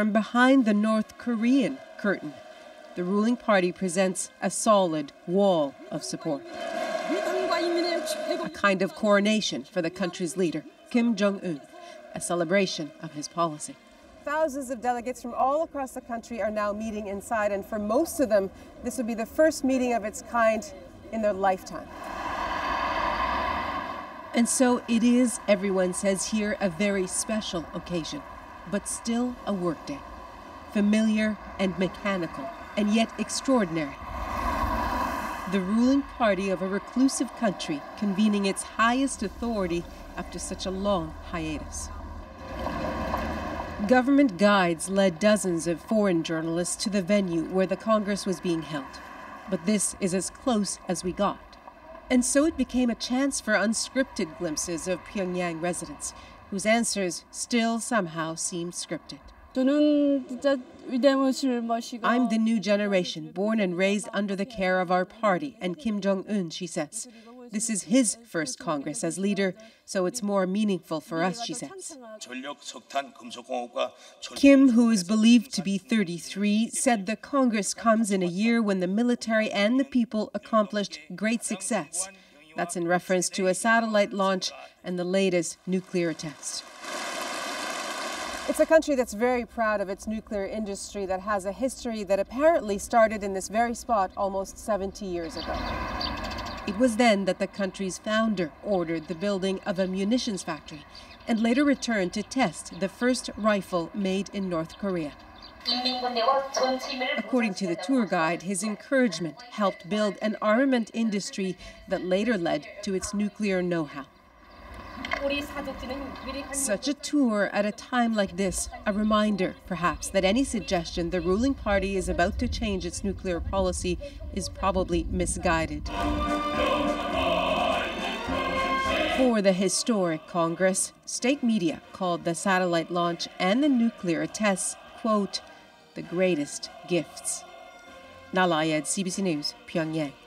from behind the North Korean curtain. The ruling party presents a solid wall of support, a kind of coronation for the country's leader, Kim Jong-un, a celebration of his policy. Thousands of delegates from all across the country are now meeting inside, and for most of them, this will be the first meeting of its kind in their lifetime. And so it is, everyone says here, a very special occasion, but still a workday, familiar and mechanical, and yet extraordinary. The ruling party of a reclusive country convening its highest authority after such a long hiatus. Government guides led dozens of foreign journalists to the venue where the Congress was being held. But this is as close as we got. And so it became a chance for unscripted glimpses of Pyongyang residents, whose answers still somehow seem scripted. I'm the new generation, born and raised under the care of our party and Kim Jong-un, she says. This is his first Congress as leader, so it's more meaningful for us, she says. Kim, who is believed to be 33, said the Congress comes in a year when the military and the people accomplished great success. That's in reference to a satellite launch and the latest nuclear test. It's a country that's very proud of its nuclear industry, that has a history that apparently started in this very spot almost 70 years ago. It was then that the country's founder ordered the building of a munitions factory and later returned to test the first rifle made in North Korea. According to the tour guide, his encouragement helped build an armament industry that later led to its nuclear know-how. Such a tour at a time like this, a reminder, perhaps, that any suggestion the ruling party is about to change its nuclear policy is probably misguided. For the historic Congress, state media called the satellite launch and the nuclear tests, quote, the greatest gifts. Nahlah Ayed, CBC News, Pyongyang.